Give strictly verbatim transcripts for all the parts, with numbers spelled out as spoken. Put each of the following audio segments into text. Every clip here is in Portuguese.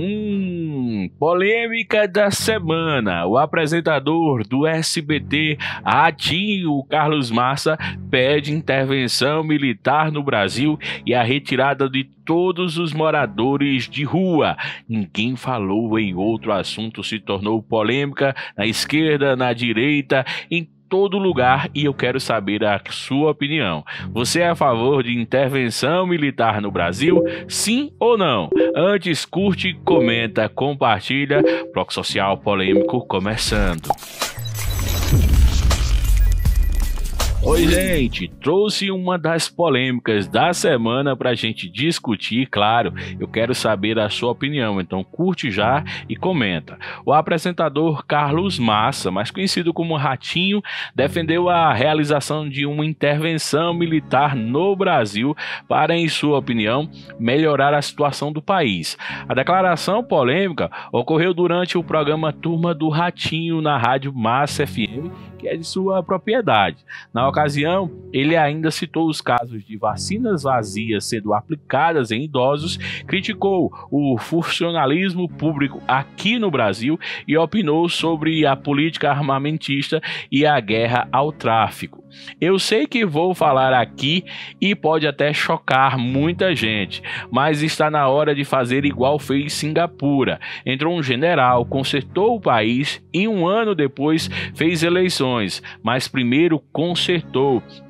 Hum, polêmica da semana. O apresentador do S B T, Ratinho, Carlos Massa, pede intervenção militar no Brasil e a retirada de todos os moradores de rua. Ninguém falou em outro assunto, se tornou polêmica na esquerda, na direita, em todo lugar, e eu quero saber a sua opinião. Você é a favor de intervenção militar no Brasil? Sim ou não? Antes, curte, comenta, compartilha. Ploc Social Polêmico começando. Oi, gente, trouxe uma das polêmicas da semana pra gente discutir, claro, eu quero saber a sua opinião, então curte já e comenta. O apresentador Carlos Massa, mais conhecido como Ratinho, defendeu a realização de uma intervenção militar no Brasil para, em sua opinião, melhorar a situação do país. A declaração polêmica ocorreu durante o programa Turma do Ratinho na Rádio Massa F M, que é de sua propriedade. Na Na ocasião, ele ainda citou os casos de vacinas vazias sendo aplicadas em idosos, criticou o funcionalismo público aqui no Brasil e opinou sobre a política armamentista e a guerra ao tráfico. Eu sei que vou falar aqui e pode até chocar muita gente, mas está na hora de fazer igual fez Singapura. Entrou um general, consertou o país e um ano depois fez eleições, mas primeiro consertou.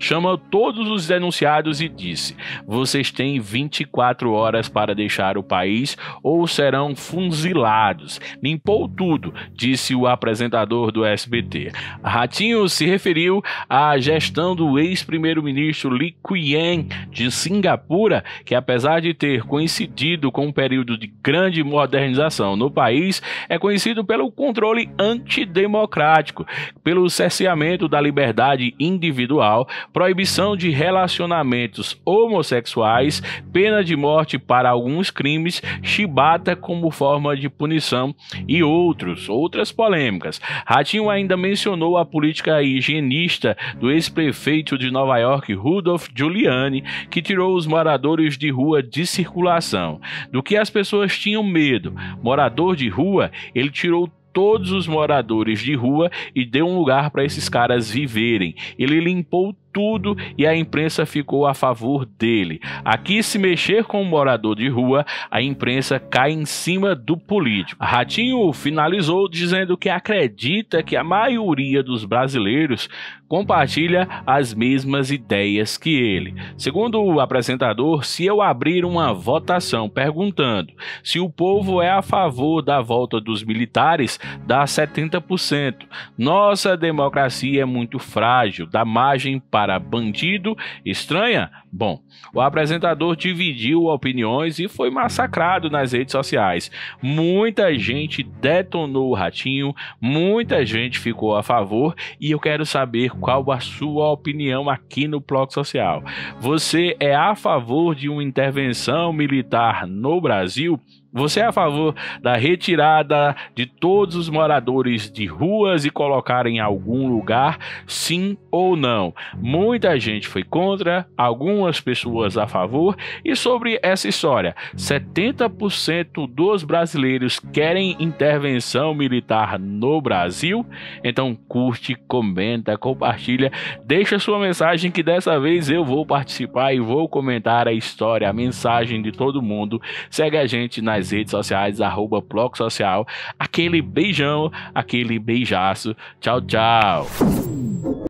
Chamou todos os denunciados e disse: vocês têm vinte e quatro horas para deixar o país ou serão fuzilados. Limpou tudo, disse o apresentador do S B T. Ratinho se referiu a gestão do ex-primeiro-ministro Lee Kuan Yew de Singapura, que apesar de ter coincidido com um período de grande modernização no país, é conhecido pelo controle antidemocrático, pelo cerceamento da liberdade individual, proibição de relacionamentos homossexuais, pena de morte para alguns crimes, chibata como forma de punição e outros, outras polêmicas. Ratinho ainda mencionou a política higienista do ex-prefeito de Nova York, Rudolph Giuliani, que tirou os moradores de rua de circulação. Do que as pessoas tinham medo? Morador de rua, ele tirou todos os moradores de rua e deu um lugar para esses caras viverem. Ele limpou tudo e a imprensa ficou a favor dele. Aqui, se mexer com um morador de rua, a imprensa cai em cima do político. Ratinho finalizou dizendo que acredita que a maioria dos brasileiros compartilha as mesmas ideias que ele. Segundo o apresentador, se eu abrir uma votação perguntando se o povo é a favor da volta dos militares, dá setenta por cento. Nossa democracia é muito frágil, dá margem para Para bandido, estranha? Bom, o apresentador dividiu opiniões e foi massacrado nas redes sociais. Muita gente detonou o Ratinho, muita gente ficou a favor, e eu quero saber qual a sua opinião aqui no Ploc Social. Você é a favor de uma intervenção militar no Brasil? Você é a favor da retirada de todos os moradores de ruas e colocar em algum lugar, sim ou não? Muita gente foi contra, algumas pessoas a favor. E sobre essa história, setenta por cento dos brasileiros querem intervenção militar no Brasil? Então curte, comenta, compartilha, deixa sua mensagem, que dessa vez eu vou participar e vou comentar a história, a mensagem de todo mundo. Segue a gente na nas redes sociais, arroba Ploc Social. Aquele beijão, aquele beijaço. Tchau, tchau.